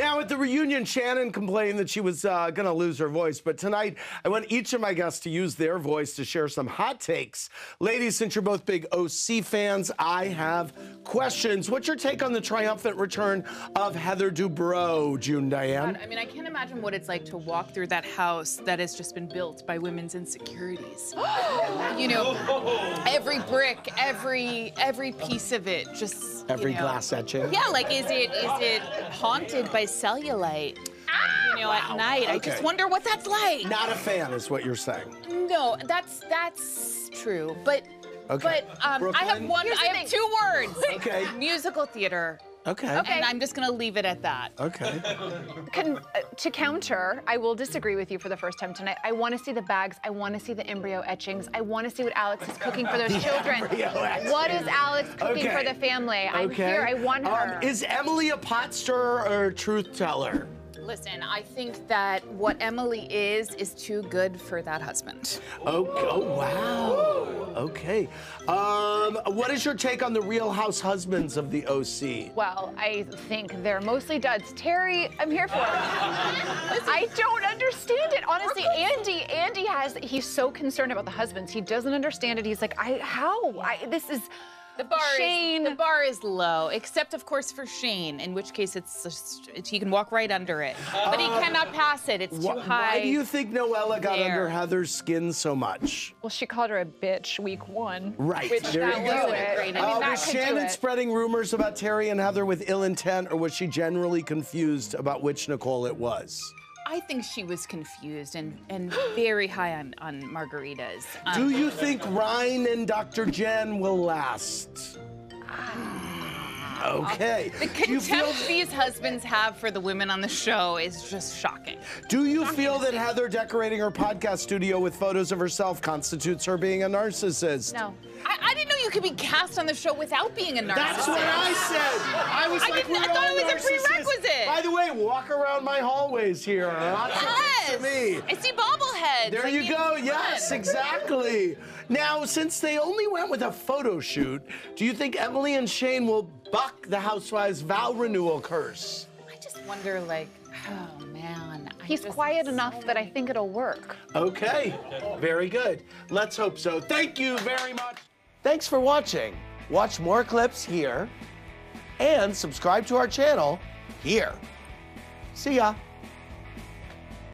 Now, at the reunion, Shannon complained that she was going to lose her voice, but tonight I want each of my guests to use their voice to share some hot takes. Ladies, since you're both big OC fans, I have questions. What's your take on the triumphant return of Heather Dubrow, June Diane? God, I mean, I can't imagine what it's like to walk through that house that has just been built by women's insecurities. You know, every brick, every piece of it, just every glass etching. Yeah, like is it haunted by cellulite? You know, wow. At night. Okay. I just wonder what that's like. Not a fan is what you're saying. No, that's true. But okay. But I have two words. Okay. Musical theater. Okay. Okay. And I'm just going to leave it at that. Okay. To counter, I will disagree with you for the first time tonight. I want to see the bags. I want to see the embryo etchings. I want to see what Alex is cooking for those children. What is Alex cooking for the family? I'm here. I want her. Is Emily a pot stirrer or a truth teller? Listen, I think that what Emily is too good for that husband. Oh wow. Okay. What is your take on the Real House husbands of the OC? Well, I think they're mostly duds. Terry, I'm here for it. I don't understand it. Honestly, Andy he's so concerned about the husbands. He doesn't understand it. He's like, The bar is low, except of course for Shane, in which case it's just, he can walk right under it, but he cannot pass it. It's too high. Why do you think Noella got under Heather's skin so much? Well, she called her a bitch week one. Right. Which there you go. Was Shannon spreading rumors about Terry and Heather with ill intent, or was she generally confused about which Nicole it was? I think she was confused and very high on margaritas. Do you think Ryan and Dr. Jen will last? Okay. The contempt these husbands have for the women on the show is just shocking. Do you feel that Heather decorating her podcast studio with photos of herself constitutes her being a narcissist? No. I didn't know you could be cast on the show without being a narcissist. That's what I said. I was like, I thought it was a prerequisite. By the way, walk around my hallways here. Yes. To me. I see bobbleheads. There you go. Yes, exactly. Now, since they only went with a photo shoot, do you think Emily and Shane will buck the housewives' vow renewal curse? I just wonder, like, oh man. He's quiet enough that I think it'll work. Okay. Very good. Let's hope so. Thank you very much. Thanks for watching. Watch more clips here and subscribe to our channel here. See ya.